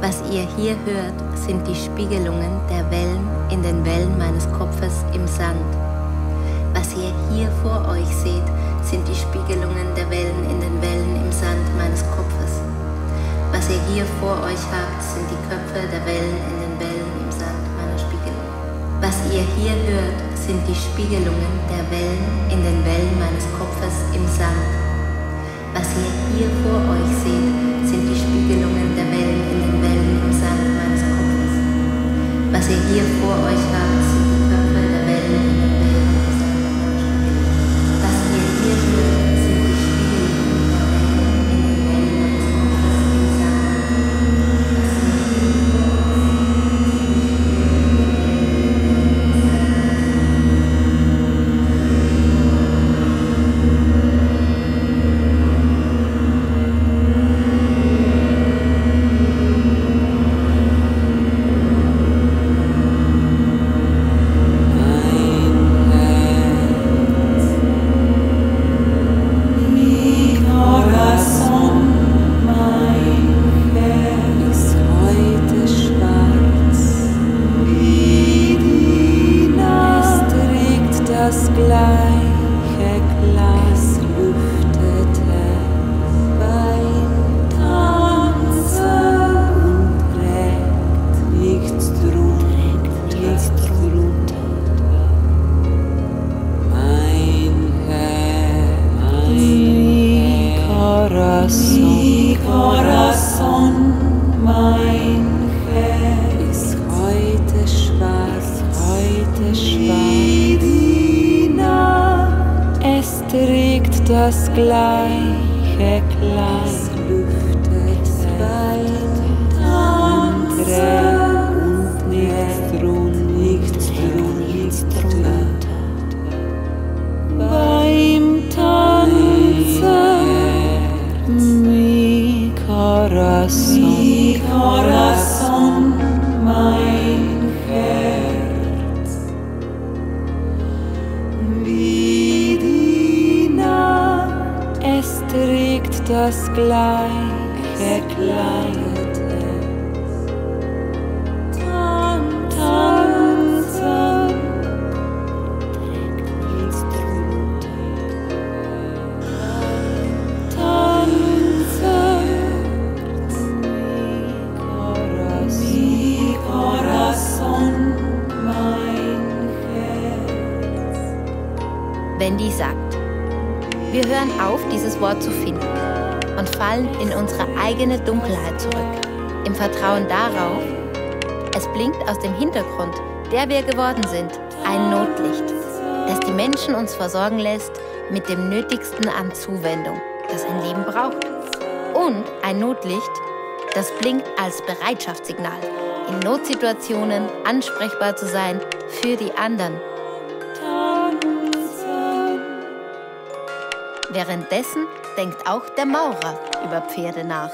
Was ihr hier hört, sind die Spiegelungen der Wellen in den Wellen meines Kopfes im Sand. Was ihr hier vor euch seht, sind die Spiegelungen der Wellen in den Wellen im Sand meines Kopfes. Was ihr hier vor euch habt, sind die Köpfe der Wellen in den Wellen im Sand meiner Spiegelung. Was ihr hier hört, sind die Spiegelungen der Wellen in den Wellen meines Kopfes im Sand. Was ihr hier vor euch seht, sind die Spiegelungen der Wellen in den Wellen im Sand meines Kopfes. Was ihr hier vor euch habt, sind die Köpfe der Wellen in den Wellen im Sand meiner Spiegelung. Was ihr hier hört, sind die Spiegelungen der Wellen in den Wellen meines Kopfes im Sand. Was ihr hier vor euch seht, sind die Spiegelungen der Wendy sagt, wir hören auf, dieses Wort zu finden und fallen in unsere eigene Dunkelheit zurück, im Vertrauen darauf, es blinkt aus dem Hintergrund, der wir geworden sind, ein Notlicht, das die Menschen uns versorgen lässt mit dem Nötigsten an Zuwendung, das ein Leben braucht. Und ein Notlicht, das blinkt als Bereitschaftssignal, in Notsituationen ansprechbar zu sein für die anderen. Währenddessen denkt auch der Maurer über Pferde nach.